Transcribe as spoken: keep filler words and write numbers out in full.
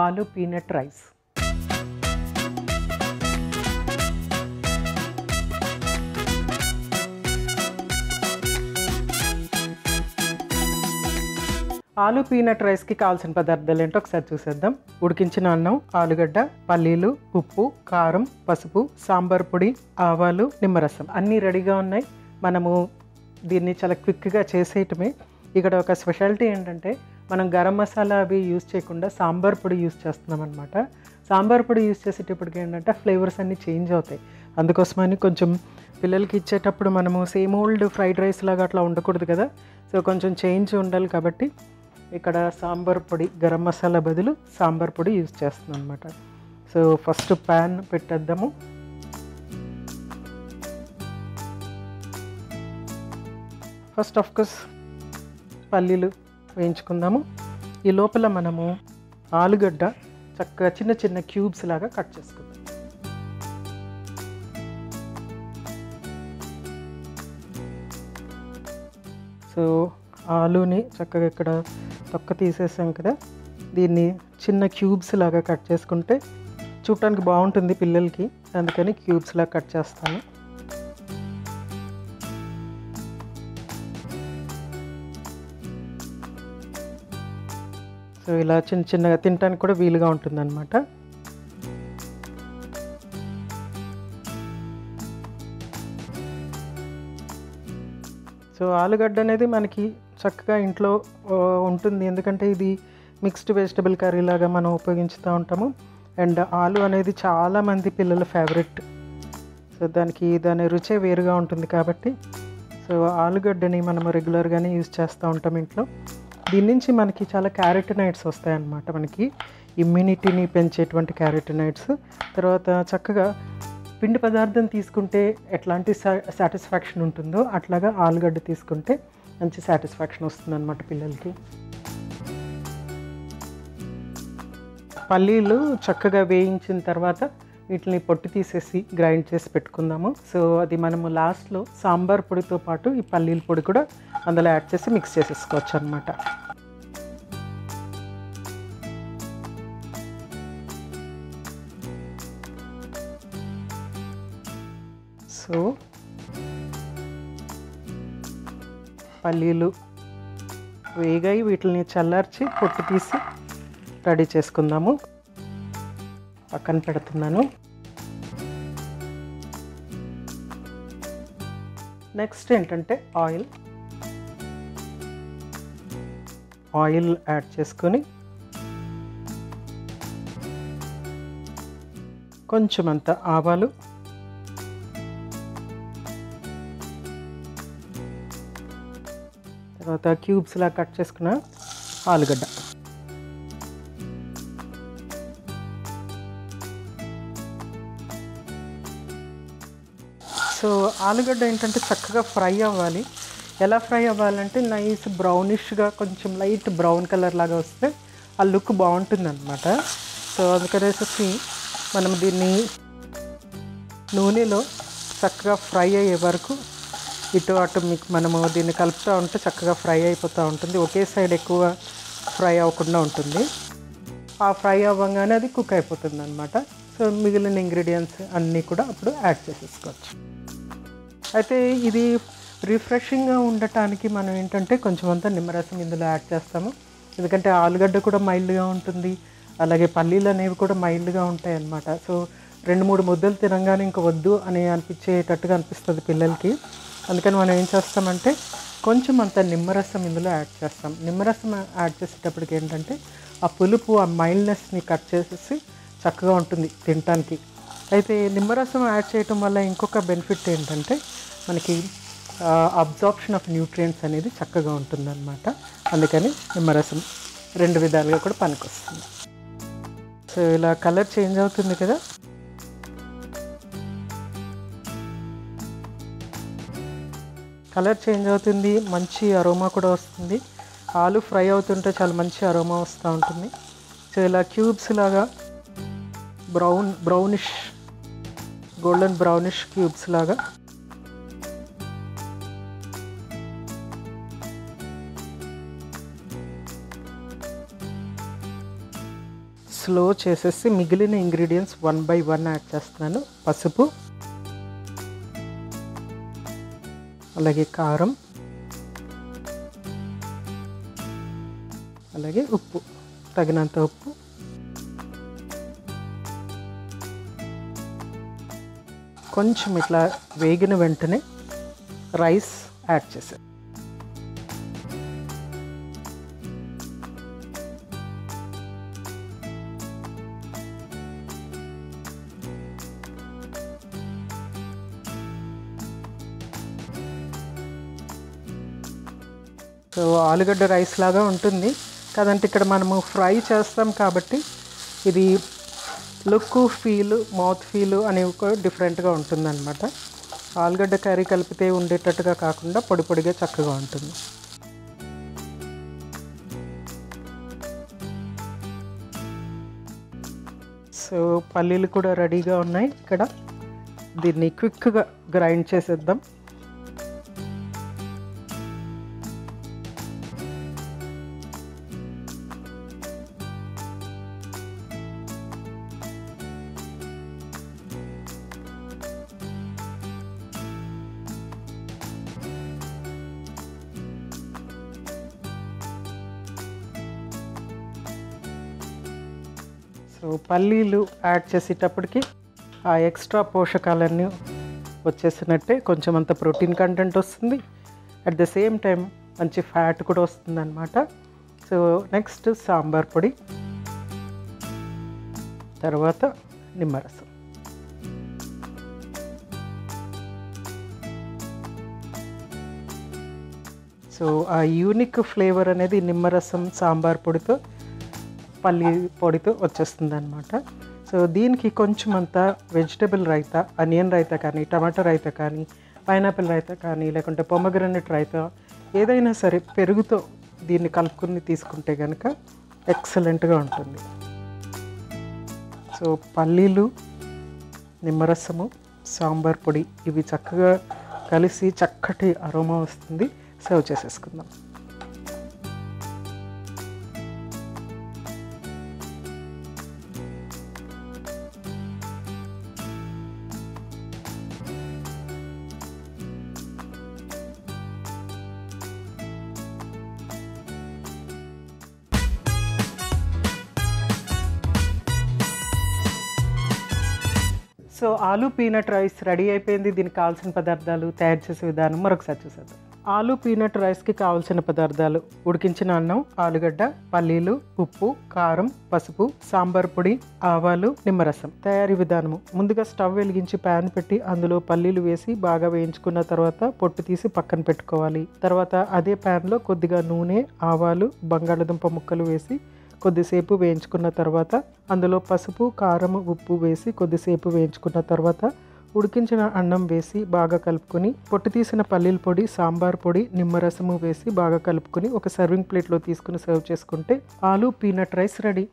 आलू peanut rice. आलू peanut rice की कावाल्सिन पदार्थालेंटो ओकसारि चूसेद्दाम। उडिकिंचिन अन्नं, आलूगड्ड, पल्लीलु, उप्पु, काరం, पसुपु, सांबार पोडी, आवालु, निम्मरसम अन्नी रेडीगा उन्नायि। मनमु दीन्नि चाला क्विक गा चेसेयटमे। इक्कड ओक स्पेषालिटी एंटंटे మనం గరం మసాలా అవి యూస్ చేయకుండా సాంబార్ పొడి యూస్ చేస్తున్నాం అన్నమాట। సాంబార్ పొడి యూస్ చేసేటప్పటికి ఏంటంటే ఫ్లేవర్స్ అన్నీ చేంజ్ అవుతాయి। అందుకోసమని కొంచెం పిల్లలకి ఇచ్చేటప్పుడు మనము సేమ్ ఓల్డ్ ఫ్రైడ్ రైస్ లాగా అట్లా ఉండకూడదు కదా, సో కొంచెం చేంజ్ ఉండాలి కాబట్టి ఇక్కడ సాంబార్ పొడి గరం మసాలా బదులు సాంబార్ పొడి యూస్ చేస్తున్నాం అన్నమాట। సో ఫస్ట్ ప్యాన్ పెట్టేద్దాము। ఫస్ట్ ఆఫ్ కోర్స్ పల్లీలు వేయించుకుందాము। ఈ లోపల మనము ఆలుగడ్డ చక్కగా చిన్న చిన్న క్యూబ్స్ లాగా కట్ చేసుకుందాం। సో ఆలూని చక్కగా ఇక్కడ తొక్క తీసేసాం కదా, దీన్ని చిన్న క్యూబ్స్ లాగా కట్ చేసుకుంటే చూడటానికి బాగుంటుంది పిల్లలకి, అందుకని క్యూబ్స్ లాగా కట్ చేస్తాను। సో ఇలా చిన్న చిన్నగా తినడానికి కూడా వీలుగా ఉంటుందన్నమాట। సో ఆలుగడ్డ అనేది మనకి చక్కగా ఇంట్లో ఉంటుంది, ఎందుకంటే ఇది మిక్స్డ్ వెజిటబుల్ కర్రీ లాగా మనం ఉపయోగించుతూ ఉంటాము। అండ్ ఆలు అనేది చాలామంది పిల్లల ఫేవరెట్, సో దానికి దాని రుచే వేరుగా ఉంటుంది కాబట్టి సో ఆలుగడ్డని మనం రెగ్యులర్గానే యూజ్ చేస్తూ ఉంటాం ఇంట్లో। దీని నుంచి మనకి చాలా క్యారటినాయిడ్స్ వస్తాయన్నమాట, మనకి ఇమ్యూనిటీని పెంచేటువంటి క్యారటినాయిడ్స్। తర్వాత చక్కగా పిండి పదార్థం తీసుకుంటే ఎట్లాంటి సాటిస్ఫాక్షన్ ఉంటుందో అట్లాగా ఆలుగడ్డ తీసుకుంటే మంచి సాటిస్ఫాక్షన్ వస్తుందన్నమాట పిల్లలకి। పల్లీలు చక్కగా వేయించిన తర్వాత వీటిని పొట్టు తీసేసి గ్రైండ్ చేసి పెట్టుకుందాము। సో అది మనము లాస్ట్లో సాంబార్ పొడితో పాటు ఈ పల్లీల పొడి కూడా అందులో యాడ్ చేసి మిక్స్ చేసేసుకోవచ్చు అన్నమాట। సో పల్లీలు వేగాయి, వీటిని చల్లార్చి పొట్టు తీసి రెడీ చేసుకుందాము, పక్కన పెడుతున్నాను। నెక్స్ట్ ఏంటంటే ఆయిల్ ఆయిల్ యాడ్ చేసుకొని కొంచెం అంత ఆవాలు, తర్వాత క్యూబ్స్లా కట్ చేసుకున్న ఆలుగడ్డ, సో ఆలుగడ్డ ఏంటంటే చక్కగా ఫ్రై అవ్వాలి। ఎలా ఫ్రై అవ్వాలంటే నైస్ బ్రౌనిష్గా కొంచెం లైట్ బ్రౌన్ కలర్ లాగా వస్తే ఆ లుక్ బాగుంటుందన్నమాట। సో అందుకనేసి మనం దీన్ని నూనెలో చక్కగా ఫ్రై అయ్యే వరకు ఇటు అటు మీకు మనము దీన్ని కలుపుతూ ఉంటే చక్కగా ఫ్రై అయిపోతూ ఉంటుంది, ఒకే సైడ్ ఎక్కువ ఫ్రై అవ్వకుండా ఉంటుంది। ఆ ఫ్రై అవ్వగానే అది కుక్ అయిపోతుంది అన్నమాట। సో మిగిలిన ఇంగ్రీడియంట్స్ అన్నీ కూడా అప్పుడు యాడ్ చేసేసుకోవచ్చు। అయితే ఇది రిఫ్రెషింగ్గా ఉండటానికి మనం ఏంటంటే కొంచెం అంతా నిమ్మరసం ఇందులో యాడ్ చేస్తాము, ఎందుకంటే ఆలుగడ్డ కూడా మైల్డ్గా ఉంటుంది, అలాగే పల్లీలు అనేవి కూడా మైల్డ్గా ఉంటాయి అన్నమాట। సో రెండు మూడు ముద్దలు తినగానే ఇంక వద్దు అని అనిపించేటట్టుగా అనిపిస్తుంది పిల్లలకి, అందుకని మనం ఏం చేస్తామంటే కొంచెం అంత నిమ్మరసం ఇందులో యాడ్ చేస్తాం। నిమ్మరసం యాడ్ చేసేటప్పటికి ఏంటంటే ఆ పులుపు ఆ మైల్డ్నెస్ని కట్ చేసేసి చక్కగా ఉంటుంది తినడానికి। అయితే నిమ్మరసం యాడ్ చేయటం వల్ల ఇంకొక బెనిఫిట్ ఏంటంటే మనకి అబ్జార్ప్షన్ ఆఫ్ న్యూట్రియంట్స్ అనేది చక్కగా ఉంటుందన్నమాట, అందుకని నిమ్మరసం రెండు విధాలుగా కూడా పనికొస్తుంది। సో ఇలా కలర్ చేంజ్ అవుతుంది కదా, కలర్ చేంజ్ అవుతుంది, మంచి అరోమా కూడా వస్తుంది। ఆలు ఫ్రై అవుతుంటే చాలా మంచి అరోమా వస్తూ ఉంటుంది। సో ఇలా క్యూబ్స్ లాగా brown brownish golden brownish cubes లాగా లో చేసేసి మిగిలిన ingredients one by one add చేస్తున్నాను. పసుపు, అలాగే కారం, అలాగే ఉప్పు, తగినంత ఉప్పు, కొంచెం ఇట్లా వేగిన వెంటనే రైస్ యాడ్ చేసాను. సో ఆలుగడ్డ రైస్ లాగా ఉంటుంది కదంటే ఇక్కడ మనము ఫ్రై చేస్తాం కాబట్టి ఇది లుక్ ఫీల్, మౌత్ ఫీల్ అనేవి కూడా డిఫరెంట్గా ఉంటుందన్నమాట. ఆలుగడ్డ కర్రీ కలిపితే ఉండేటట్టుగా కాకుండా పొడి పొడిగా చక్కగా ఉంటుంది. సో పల్లీలు కూడా రెడీగా ఉన్నాయి. ఇక్కడ దీన్ని క్విక్గా గ్రైండ్ చేసేద్దాం. సో పల్లీలు యాడ్ చేసేటప్పటికి ఆ ఎక్స్ట్రా పోషకాలన్నీ వచ్చేసినట్టే, కొంచెం అంత ప్రోటీన్ కంటెంట్ వస్తుంది, అట్ ద సేమ్ టైం మంచి ఫ్యాట్ కూడా వస్తుంది అన్నమాట. సో నెక్స్ట్ సాంబార్ పొడి, తర్వాత నిమ్మరసం. సో ఆ యూనిక్ ఫ్లేవర్ అనేది నిమ్మరసం సాంబార్ పొడితో, పల్లి పొడితో వచ్చేస్తుంది అనమాట. సో దీనికి కొంచెం అంతా వెజిటబుల్ రైతా, అనియన్ రైతా కానీ, టమాటా రైతా కానీ, పైనాపిల్ రైతా కానీ, లేకుంటే పొమగ్రనేట్ రైతా, ఏదైనా సరే పెరుగుతో దీన్ని కలుపుకుని తీసుకుంటే కనుక ఎక్సలెంట్గా ఉంటుంది. సో పల్లీలు, నిమ్మరసము, సాంబార్ పొడి ఇవి చక్కగా కలిసి చక్కటి అరోమా వస్తుంది. సర్వ్ చేసేసుకుందాం. So aloo peanut rice ready అయిపోయింది. దీనికి కావాల్సిన పదార్థాలు తయారు చేసే విధానం మరొకసారి చూసేద్దాం. ఆలూ పీనట్ రైస్కి కావాల్సిన పదార్థాలు: ఉడికించిన అన్నం, ఆలుగడ్డ, పల్లీలు, ఉప్పు, కారం, పసుపు, సాంబార్ పొడి, ఆవాలు, నిమ్మరసం. తయారీ విధానము: ముందుగా స్టవ్ వెలిగించి ప్యాన్ పెట్టి అందులో పల్లీలు వేసి బాగా వేయించుకున్న తర్వాత పొట్టు తీసి పక్కన పెట్టుకోవాలి. తర్వాత అదే ప్యాన్లో కొద్దిగా నూనె, ఆవాలు, బంగాళదుంప ముక్కలు వేసి కొద్దిసేపు వేయించుకున్న తర్వాత అందులో పసుపు, కారం, ఉప్పు వేసి కొద్దిసేపు వేయించుకున్న తర్వాత ఉడికించిన అన్నం వేసి బాగా కలుపుకొని పొట్టు తీసిన పల్లీల పొడి, సాంబార్ పొడి, నిమ్మరసము వేసి బాగా కలుపుకొని ఒక సర్వింగ్ ప్లేట్లో తీసుకుని సర్వ్ చేసుకుంటే ఆలూ పీనట్ రైస్ రెడీ.